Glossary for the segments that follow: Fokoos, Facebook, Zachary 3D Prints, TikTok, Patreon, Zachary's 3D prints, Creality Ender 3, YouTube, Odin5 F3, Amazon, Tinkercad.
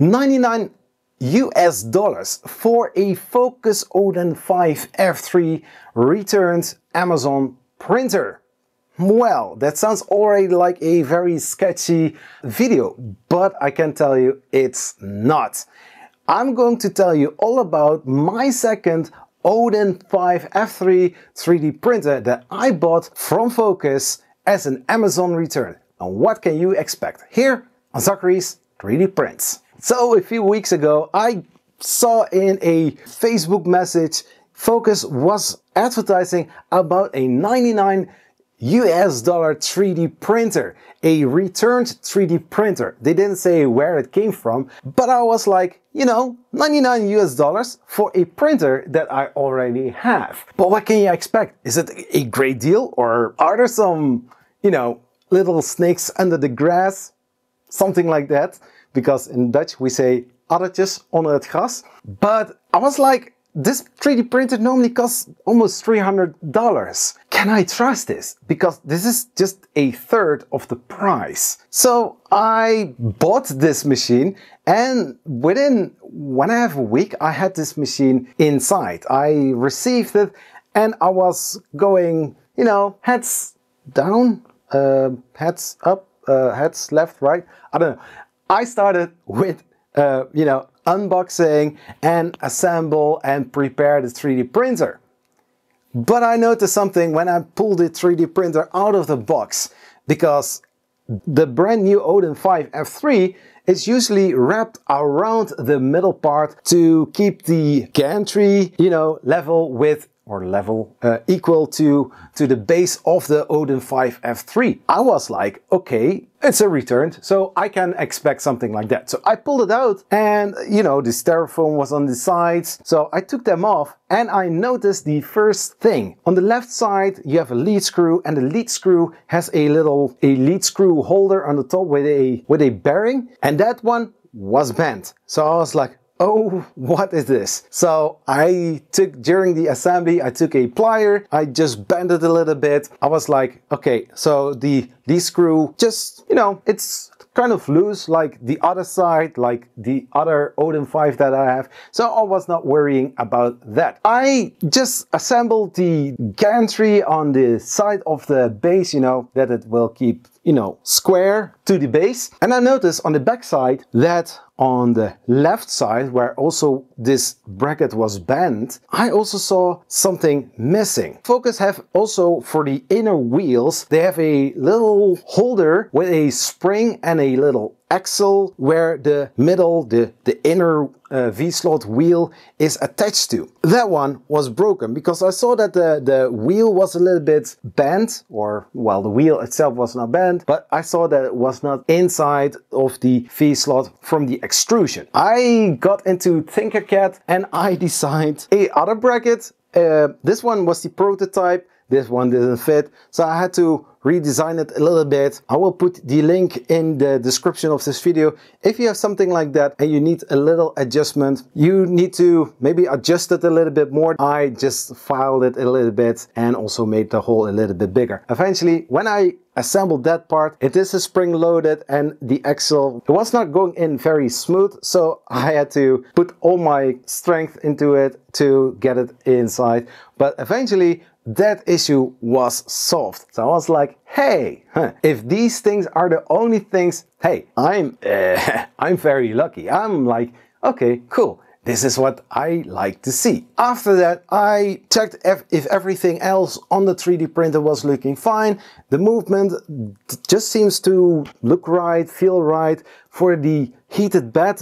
$99 for a Fokoos Odin5 F3 returned Amazon printer. Well, that sounds already like a very sketchy video, but I can tell you it's not. I'm going to tell you all about my second Odin5 F3 3D printer that I bought from Fokoos as an Amazon return. And what can you expect here on Zachary's 3D prints. So a few weeks ago I saw in a Facebook message Fokoos was advertising about a $99 3D printer, a returned 3D printer. They didn't say where it came from, but I was like, you know, $99 for a printer that I already have. But what can you expect? Is it a great deal, or are there some, you know, little snakes under the grass? Something like that, because in Dutch we say addertjes onder het gras. But I was like, this 3D printer normally costs almost $300. Can I trust this? Because this is just a third of the price. So I bought this machine, and within 1.5 weeks I had this machine inside. I received it and I was going, you know, heads down, heads up, heads left, right, I don't know. I started with you know, unboxing and assemble and prepare the 3D printer. But I noticed something when I pulled the 3D printer out of the box, because the brand new Odin5 F3 is usually wrapped around the middle part to keep the gantry, you know, level with, or level equal to the base of the Odin5 F3. I was like, okay, it's a returned, so I can expect something like that. So I pulled it out, and you know, the styrofoam was on the sides, so I took them off and I noticed the first thing. On the left side you have a lead screw, and the lead screw has a little lead screw holder on the top with a bearing, and that one was bent. So I was like, oh, what is this? So I took, during the assembly, I took a plier, I just bent it a little bit. I was like, okay, so the screw just, you know, it's kind of loose like the other side, like the other Odin5 that I have. So I was not worrying about that. I just assembled the gantry on the side of the base, you know, that it will keep, you know, square to the base. And I noticed on the back side that on the left side, where also this bracket was bent, I also saw something missing. Fokoos have also, for the inner wheels, they have a little holder with a spring and a little axle where the middle, the inner V-slot wheel is attached to. That one was broken, because I saw that the wheel was a little bit bent, or well, the wheel itself was not bent, but I saw that it was not inside of the V-slot from the extrusion. I got into Tinkercad and I designed another bracket. This one was the prototype. This one didn't fit, so I had to redesign it a little bit. I will put the link in the description of this video. If you have something like that and you need a little adjustment, you need to maybe adjust it a little bit more. I just filed it a little bit and also made the hole a little bit bigger. Eventually, when I assembled that part, it is a spring loaded, and the axle, it was not going in very smooth, so I had to put all my strength into it to get it inside. But eventually that issue was solved. So I was like, hey, if these things are the only things, hey, I'm very lucky. I'm like, okay, cool, this is what I like to see. After that, I checked if everything else on the 3D printer was looking fine. The movement just seems to look right, feel right. For the heated bed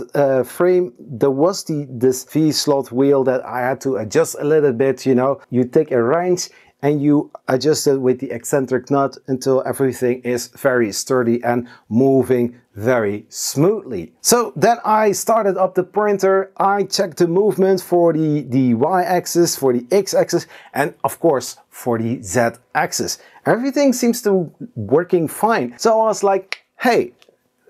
frame, there was this V-slot wheel that I had to adjust a little bit, you know. You take a wrench and you adjust it with the eccentric nut until everything is very sturdy and moving very smoothly. So then I started up the printer. I checked the movement for the Y-axis, for the X-axis, and of course for the Z-axis. Everything seems to working fine. So I was like, hey,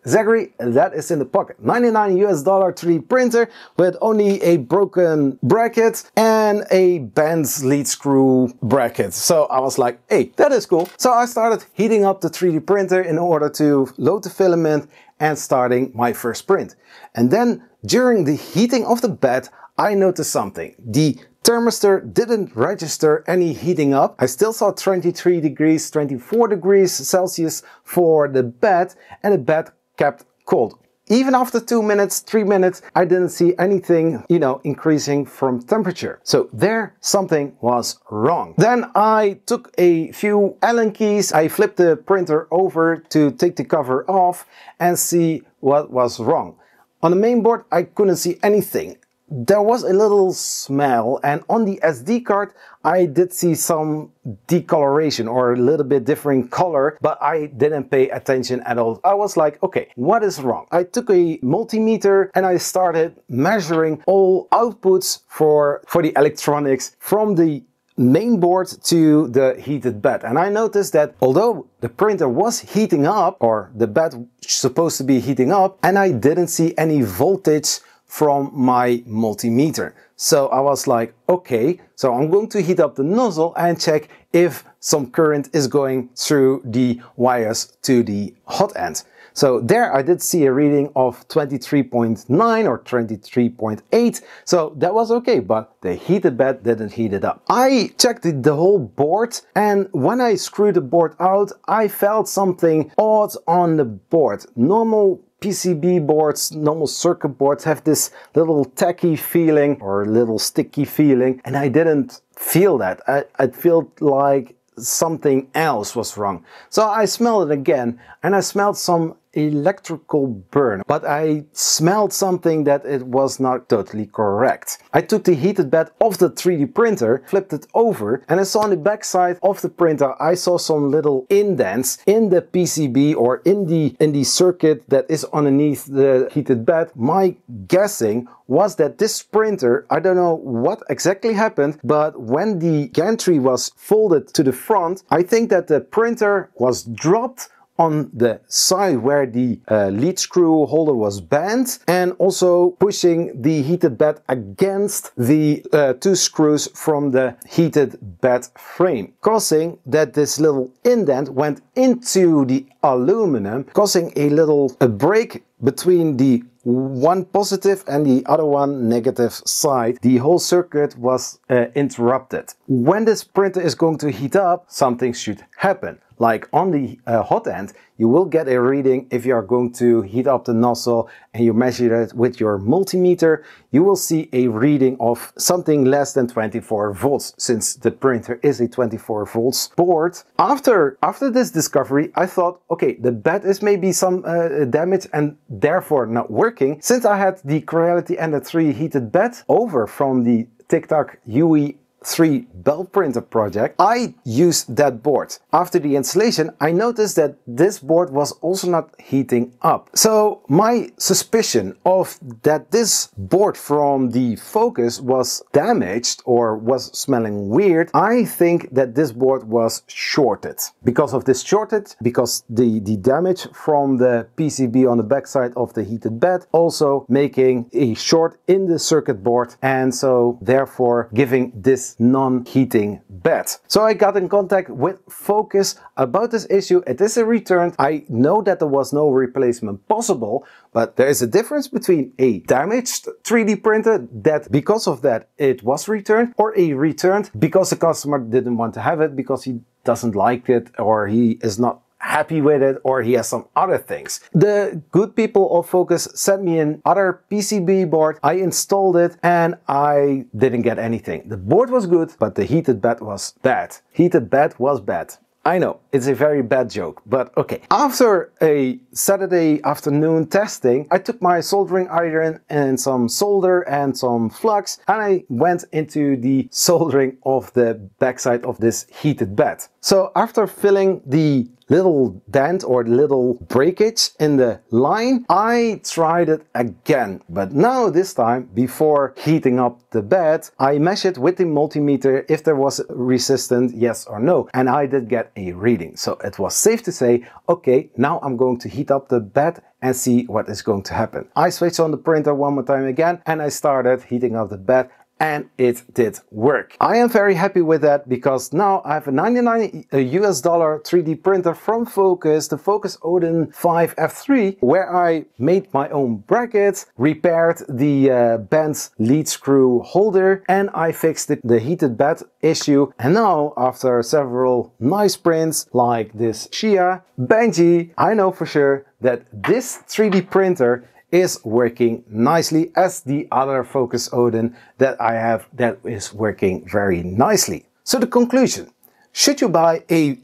Zachary, that is in the pocket. $99 3D printer with only a broken bracket and a bent lead screw bracket. So I was like, hey, that is cool. So I started heating up the 3D printer in order to load the filament and starting my first print. And then during the heating of the bed, I noticed something. The thermistor didn't register any heating up. I still saw 23 degrees, 24 degrees Celsius for the bed, and the bed kept cold. Even after 2 minutes, 3 minutes, I didn't see anything, you know, increasing from temperature. So there, something was wrong. Then I took a few Allen keys, I flipped the printer over to take the cover off and see what was wrong. On the main board, I couldn't see anything. There was a little smell, and on the SD card I did see some decoloration or a little bit different color, but I didn't pay attention at all. I was like, okay, what is wrong? I took a multimeter and I started measuring all outputs for the electronics from the main board to the heated bed, and I noticed that although the printer was heating up, or the bed was supposed to be heating up, and I didn't see any voltage from my multimeter. So I was like, okay, so I'm going to heat up the nozzle and check if some current is going through the wires to the hot end. So there I did see a reading of 23.9 or 23.8, so that was okay, but the heated bed didn't heat it up. I checked the whole board, and when I screwed the board out, I felt something odd on the board. Normal PCB boards, normal circuit boards have this little tacky feeling or little sticky feeling, and I didn't feel that. I felt like something else was wrong. So I smelled it again, and I smelled some electrical burn, but I smelled something that it was not totally correct. I took the heated bed off the 3D printer, flipped it over, and I saw on the back side of the printer, I saw some little indents in the PCB or in the circuit that is underneath the heated bed. My guessing was that this printer, I don't know what exactly happened, but when the gantry was folded to the front, I think that the printer was dropped on the side where the lead screw holder was bent, and also pushing the heated bed against the two screws from the heated bed frame, causing that this little indent went into the aluminum, causing a break between the one positive and the other one negative side. The whole circuit was interrupted. When this printer is going to heat up, something should happen. Like on the hot end, you will get a reading if you are going to heat up the nozzle and you measure it with your multimeter. You will see a reading of something less than 24 volts, since the printer is a 24 volts board. After this discovery, I thought, okay, the bed is maybe some damage and therefore not working. Since I had the Creality Ender 3 heated bed over from the TikTok UE 3 belt printer project, I used that board. After the installation, I noticed that this board was also not heating up. So my suspicion of that this board from the Fokoos was damaged or was smelling weird, I think that this board was shorted. Because of this shortage, because the damage from the PCB on the backside of the heated bed also making a short in the circuit board, and so therefore giving this non-heating bed. So I got in contact with Fokoos about this issue. It is a return. I know that there was no replacement possible, but there is a difference between a damaged 3D printer that because of that it was returned, or a returned because the customer didn't want to have it because he doesn't like it, or he is not happy with it, or he has some other things. The good people of Fokoos sent me an other PCB board. I installed it and I didn't get anything. The board was good, but the heated bed was bad. Heated bed was bad. I know, it's a very bad joke, but okay. After a Saturday afternoon testing, I took my soldering iron and some solder and some flux, and I went into the soldering of the backside of this heated bed. So after filling the little dent or little breakage in the line, I tried it again, but now this time, before heating up the bed, I measured with the multimeter if there was resistance, yes or no, and I did get a reading. So it was safe to say, okay, now I'm going to heat up the bed and see what is going to happen. I switched on the printer one more time again, and I started heating up the bed, and it did work. I am very happy with that because now I have a $99 3D printer from Fokoos, the Fokoos Odin5 F3, where I made my own brackets, repaired the bent lead screw holder, and I fixed the heated bed issue. And now, after several nice prints like this Shia, Benji, I know for sure that this 3D printer is working nicely as the other Fokoos Odin that I have, that is working very nicely. So the conclusion, should you buy a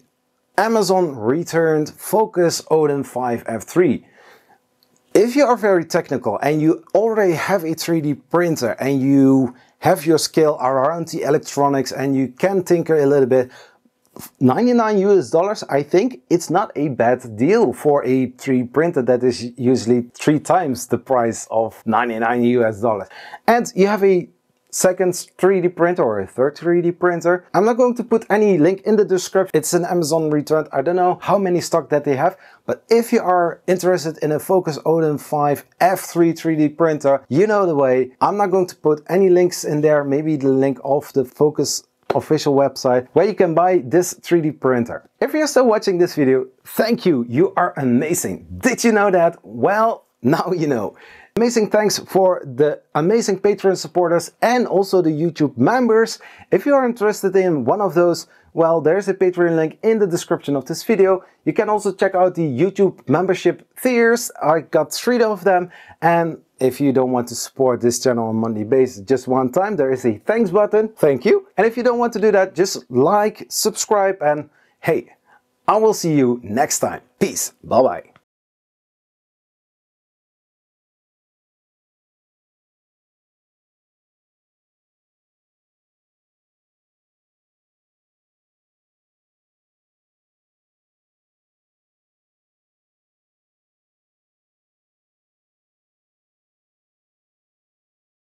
Amazon returned Fokoos Odin5 F3? If you are very technical and you already have a 3D printer and you have your skill around the electronics and you can tinker a little bit, $99 US, I think it's not a bad deal for a 3D printer that is usually 3 times the price of $99 US. And you have a second 3D printer or a third 3D printer. I'm not going to put any link in the description. It's an Amazon return. I don't know how many stock that they have, but if you are interested in a Fokoos Odin5 F3 3D printer, you know the way. I'm not going to put any links in there. Maybe the link of the Fokoos official website where you can buy this 3D printer. If you're still watching this video, thank you. You are amazing. Did you know that? Well, now you know. Amazing thanks for the amazing Patreon supporters and also the YouTube members. If you are interested in one of those, well, there's a Patreon link in the description of this video. You can also check out the YouTube membership tiers. I got 3 of them. And if you don't want to support this channel on a monthly basis just one time, there is a thanks button. Thank you. And if you don't want to do that, just like, subscribe, and hey, I will see you next time. Peace. Bye-bye.